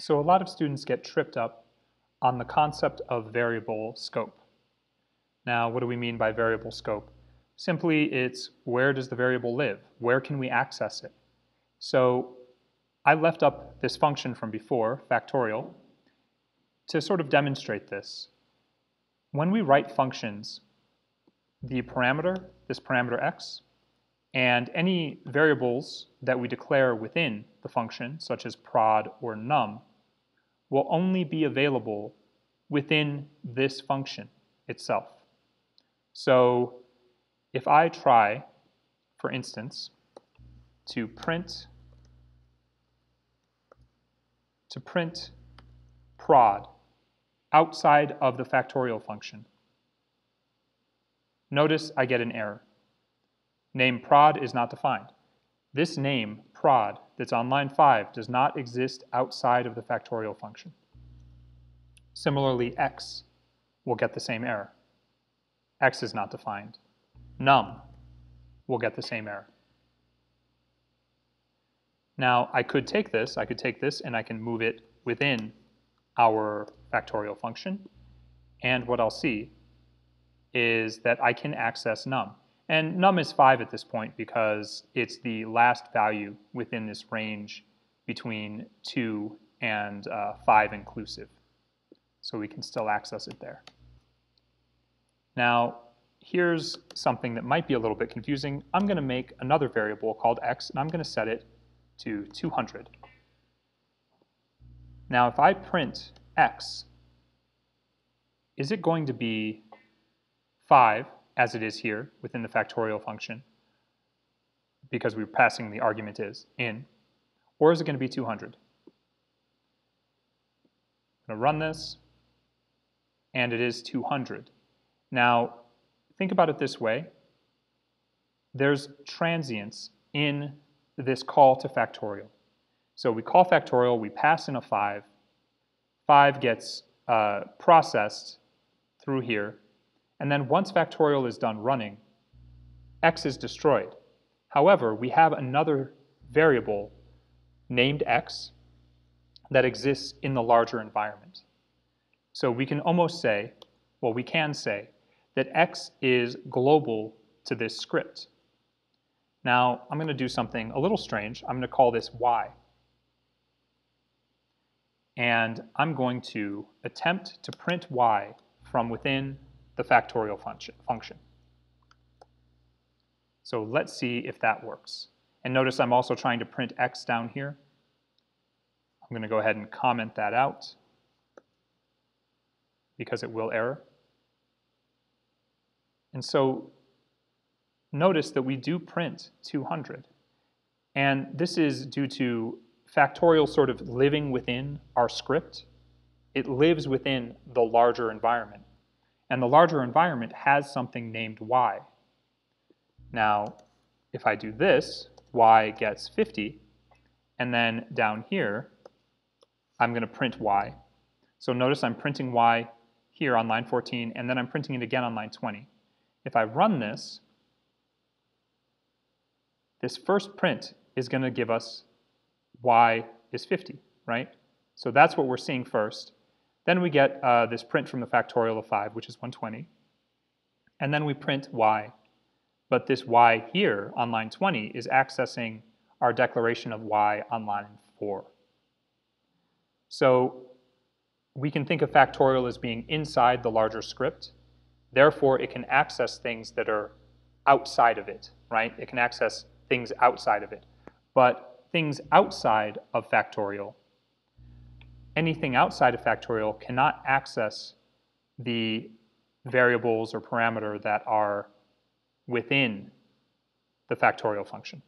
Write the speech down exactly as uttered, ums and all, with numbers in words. So a lot of students get tripped up on the concept of variable scope. Now, what do we mean by variable scope? Simply, it's where does the variable live? Where can we access it? So I left up this function from before, factorial, to sort of demonstrate this. When we write functions, the parameter, this parameter x, and any variables that we declare within the function, such as prod or num, will only be available within this function itself. So if I try, for instance, to print to print prod outside of the factorial function, notice I get an error. Name prod is not defined. This name, prod, that's on line five does not exist outside of the factorial function. Similarly, x will get the same error. X is not defined. Num will get the same error. Now, I could take this, I could take this and I can move it within our factorial function. And what I'll see is that I can access num. And num is five at this point because it's the last value within this range between two and uh, five inclusive. So we can still access it there. Now, here's something that might be a little bit confusing. I'm going to make another variable called x, and I'm going to set it to two hundred. Now, if I print x, is it going to be five? As it is here within the factorial function, because we're passing the argument is in, or is it going to be two hundred? I'm going to run this, and it is two hundred. Now, think about it this way. There's transients in this call to factorial. So we call factorial, we pass in a five, five gets uh, processed through here, and then once factorial is done running, x is destroyed. However, we have another variable named x that exists in the larger environment. So we can almost say, well, we can say that x is global to this script. Now, I'm going to do something a little strange. I'm going to call this y. And I'm going to attempt to print y from within the factorial function, function. So let's see if that works. And notice I'm also trying to print x down here. I'm going to go ahead and comment that out because it will error. And so notice that we do print two hundred. And this is due to factorial sort of living within our script. It lives within the larger environment. And the larger environment has something named y. Now, if I do this, y gets fifty. And then down here, I'm going to print y. So notice I'm printing y here on line fourteen, and then I'm printing it again on line twenty. If I run this, this first print is going to give us y is fifty, right? So that's what we're seeing first. Then we get uh, this print from the factorial of five, which is one hundred twenty. And then we print y. But this y here on line twenty is accessing our declaration of y on line four. So we can think of factorial as being inside the larger script. Therefore, it can access things that are outside of it, right? It can access things outside of it. But things outside of factorial, anything outside of factorial cannot access the variables or parameter that are within the factorial function.